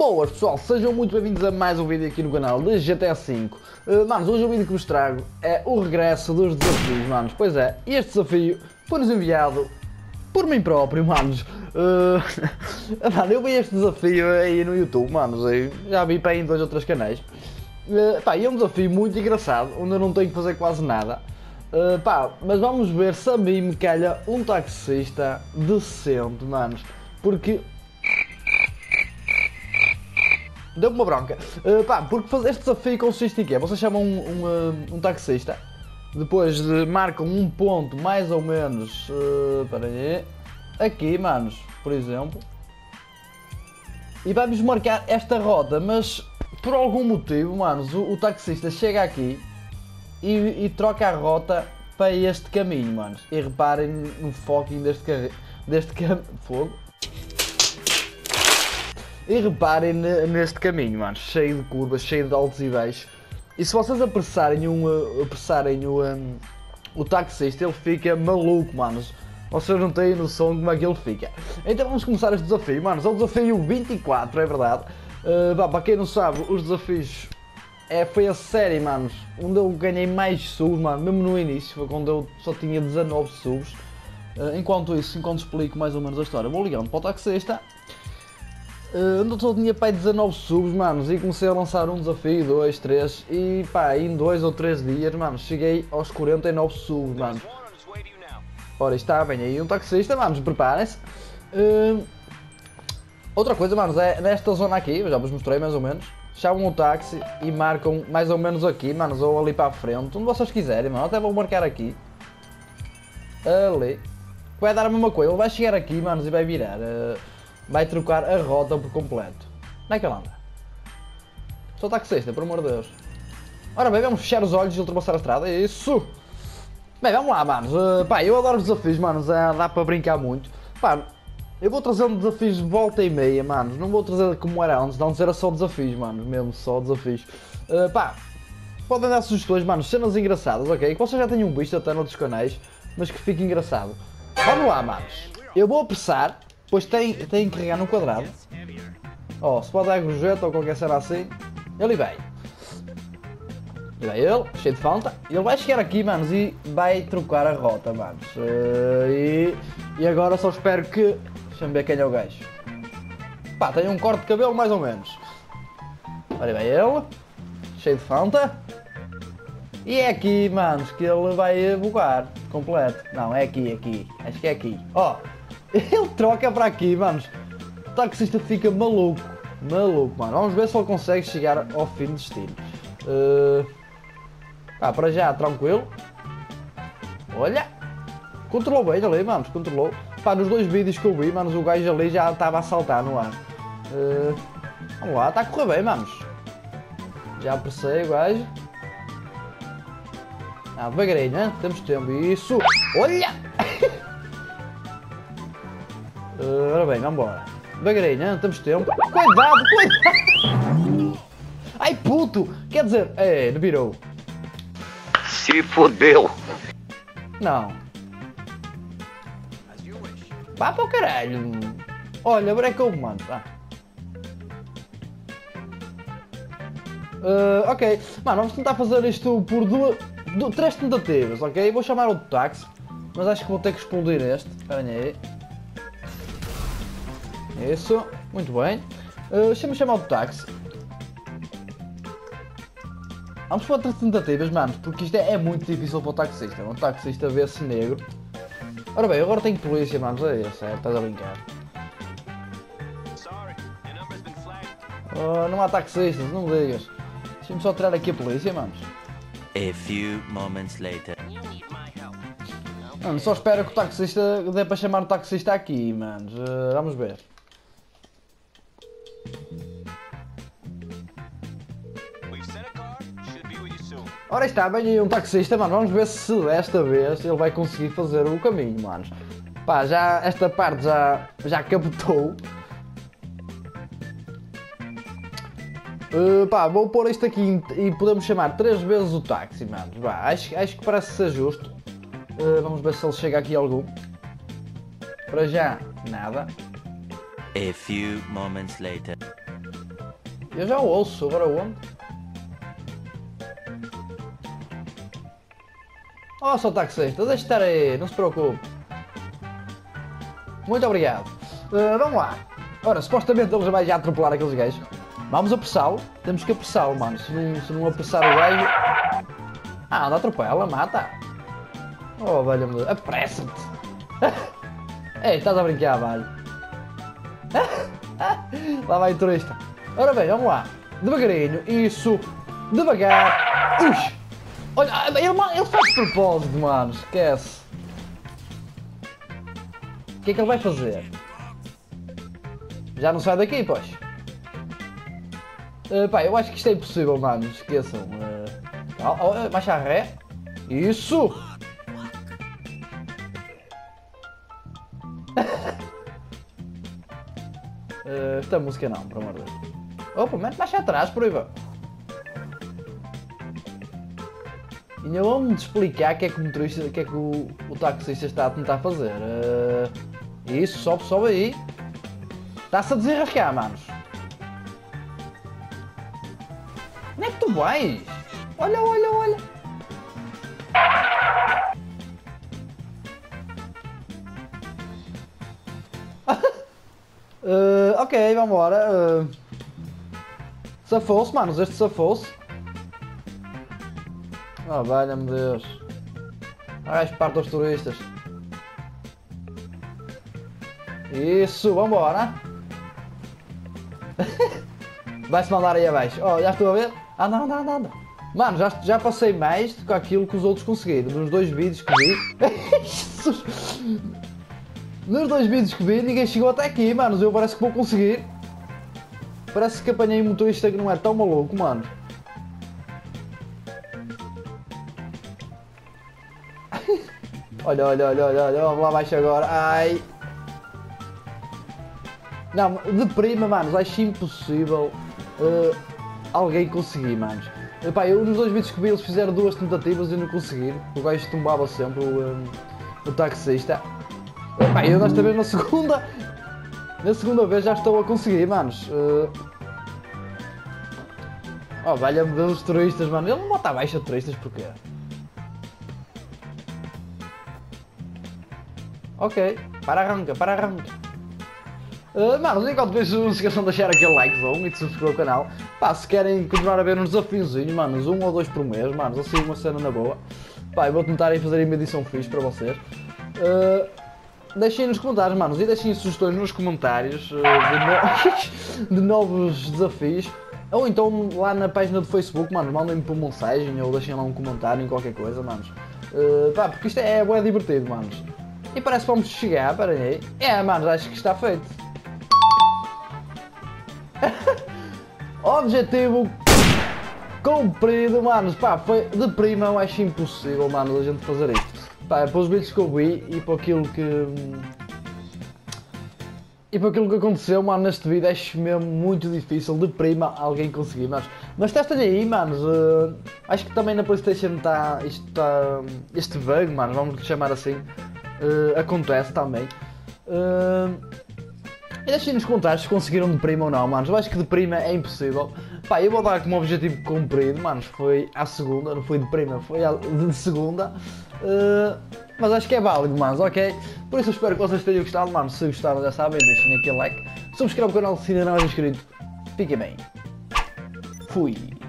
Boas pessoal, sejam muito bem-vindos a mais um vídeo aqui no canal de GTA V. Mas hoje o vídeo que vos trago é o regresso dos desafios, manos. Pois é, este desafio foi-nos enviado por mim próprio, manos. Mano, eu vi este desafio aí no YouTube, manos, eu já vi para aí em 2 ou 3 canais. Pá, é um desafio muito engraçado, onde eu não tenho que fazer quase nada. Pá, mas vamos ver se a mim me calha um taxista decente, manos, porque... deu-me uma bronca. Pá, porque fazer este desafio consiste em quê? Vocês chamam um taxista, depois marcam um ponto mais ou menos, peraí, aqui, manos, por exemplo, e vamos marcar esta rota, mas por algum motivo, manos, o taxista chega aqui e troca a rota para este caminho, manos. E reparem no fucking deste fogo. E reparem neste caminho, manos, cheio de curvas, cheio de altos e baixos. E se vocês apressarem o taxista, ele fica maluco, manos. Vocês não têm noção de como é que ele fica. Então vamos começar este desafio, manos. É o desafio 24, é verdade. Para quem não sabe, os desafios... foi a série, manos, onde eu ganhei mais subs, mano, mesmo no início, foi quando eu só tinha 19 subs. Enquanto isso, enquanto explico mais ou menos a história, vou ligando para o taxista, onde eu só tinha pá, 19 subs, manos, e comecei a lançar um desafio, 2, 3, e pá, em 2 ou 3 dias, manos, cheguei aos 49 subs, manos. Ora, está bem aí um taxista, manos, preparem-se. Outra coisa, manos, é nesta zona aqui, eu já vos mostrei mais ou menos. Chamam o táxi e marcam mais ou menos aqui, manos, ou ali para a frente, onde vocês quiserem, mano. Até vou marcar aqui, ali, vai dar a mesma coisa, ele vai chegar aqui, manos, e vai virar, vai trocar a rota por completo. Onde é que ele anda? Sou taxista, por amor de Deus. Ora bem, vamos fechar os olhos e ultrapassar a estrada, é isso! Bem, vamos lá, manos, pá, eu adoro desafios, manos, dá para brincar muito, pá. Eu vou trazendo desafios de volta e meia, manos, não vou trazer como era antes, não era só desafios, manos, mesmo só desafios. Pá, podem dar sugestões, manos, cenas engraçadas, ok? Que vocês já tenham visto até noutros canais, mas que fique engraçado. Vamos lá, manos, eu vou apressar, pois tem que carregar no quadrado. Ó, se pode dar gorjeta ou qualquer cena assim, ele vai. E vai ele, cheio de falta, ele vai chegar aqui, manos, e vai trocar a rota, manos. E agora só espero que... deixa-me ver quem é o gajo. Pá, tem um corte de cabelo mais ou menos. Olha bem ele, cheio de fanta. E é aqui, manos, que ele vai bugar completo. Não, é aqui, acho que é aqui. Ó, ele troca para aqui, manos. O taxista fica maluco, mano. Vamos ver se ele consegue chegar ao fim do destino. Ah, para já, tranquilo. Olha, controlou bem ali, manos, controlou. Pá, nos 2 vídeos que eu vi, manos, o gajo ali já estava a saltar no ar. Vamos lá, está a correr bem, manos. Já apressei o gajo. Ah, devagarinho, né? Temos tempo. Isso! Olha! Ora bem, vamos embora. Devagarinho, né? Temos tempo. Cuidado, cuidado! Ai, puto! Quer dizer... é, não virou. Se fodeu! Não. Vá para o caralho! Olha, brecou, mano. Ah. Ok, mano, vamos tentar fazer isto por 3 tentativas, ok? Vou chamar outro táxi, mas acho que vou ter que explodir este. Olha aí. Isso, muito bem. Deixa-me chamar outro táxi. Vamos para 3 tentativas, mano, porque isto é muito difícil para o taxista. Um taxista vê-se negro. Ora bem, agora tem polícia, manos, é isso, é, estás a brincar. Oh, não há taxistas, não me digas. Deixa-me só tirar aqui a polícia, manos. A few moments later. Mano, só espero que o taxista dê para chamar o taxista aqui, manos. Vamos ver. Ora está, bem aí um taxista, mano, vamos ver se desta vez ele vai conseguir fazer o caminho, manos. Pá, já esta parte já captou. Pá, vou pôr isto aqui e podemos chamar 3 vezes o táxi, manos. Vá, acho que parece ser justo. Vamos ver se ele chega aqui algum. Para já, nada. A few moments later. Eu já ouço sobre aonde. Oh, sou taxista, deixa estar aí, não se preocupe. Muito obrigado. Vamos lá. Ora, supostamente eles vai já atropelar aqueles gajos. Vamos apressá-lo. Temos que apressá-lo, mano. Se não apressar o gajo... Ah, anda, atropela, mata. Oh, velho, apressa-te. Ei, estás a brincar, velho. Lá vai o turista. Ora bem, vamos lá. Devagarinho, isso. Devagar. Ux. Olha, ele faz de propósito, mano. Esquece. O que é que ele vai fazer? Já não sai daqui, pois. Pá, eu acho que isto é impossível, mano. Esqueçam. Baixa a ré. Isso. Esta música não, por amor de Deus. Opa, mete mais atrás, por aí vai. E ainda vão-me explicar o que é que o motorista, o que é que o taxista está a tentar fazer. Isso, sobe, sobe aí. Está-se a desenrascar, manos. Onde é que tu vais? Olha, olha, olha. Ok, vambora. Safou-se, manos, este safou-se. Oh, valha-me Deus. Ai, parte aos turistas. Isso, vambora. Vai-se mandar aí abaixo. Oh, já estou a ver? Anda, anda, anda, anda. Mano, já passei mais do que aquilo que os outros conseguiram. Nos dois vídeos que vi... Jesus. Nos dois vídeos que vi, ninguém chegou até aqui, manos. Eu parece que vou conseguir. Parece que apanhei um motorista que não é tão maluco, mano. Olha, olha, olha, olha, olha. Vamos lá abaixo agora. Ai... Não, de prima, manos, acho impossível alguém conseguir, manos. Epá, eu nos dois vídeos que vi eles fizeram duas tentativas e não conseguiram. O gajo tombava sempre o taxista. Epá, eu desta vez na segunda vez já estou a conseguir, manos. Oh, valha-me Deus, turistas, mano. Ele não bota abaixo a turistas, porquê? Ok, para arranca. Mano, enquanto vejo, não se esqueçam de deixar aquele likezão e de subscrever o canal. Pá, se querem continuar a ver uns desafiozinhos, manos, 1 ou 2 por mês, manos, assim uma cena na boa. Pá, eu vou tentar aí fazer uma edição fixe para vocês. Deixem nos comentários, manos, e deixem sugestões nos comentários de novos desafios. Ou então lá na página do Facebook, manos, mandem-me por mensagem ou deixem lá um comentário em qualquer coisa, manos. Pá, porque isto é bué divertido, manos. E parece que vamos chegar, para aí. É, manos, acho que está feito. Objetivo cumprido, manos. Pá, foi de prima, eu acho impossível, manos, a gente fazer isto. Pá, para os vídeos que eu vi e para aquilo que... E para aquilo que aconteceu, mano, neste vídeo, acho mesmo muito difícil de prima alguém conseguir, manos. Mas testem aí, manos. Acho que também na PlayStation está... Este bug, manos, vamos chamar assim. Acontece também. E deixem nos comentários se conseguiram de prima ou não, manos. Eu acho que de prima é impossível. Pá, eu vou dar como objetivo cumprido, manos. Foi à segunda, não foi de prima, foi de segunda. Mas acho que é válido, manos, ok? Por isso eu espero que vocês tenham gostado, manos. Se gostaram, já sabem, deixem aquele like. Subscrevam o canal se ainda não é inscrito. Fiquem bem. Fui.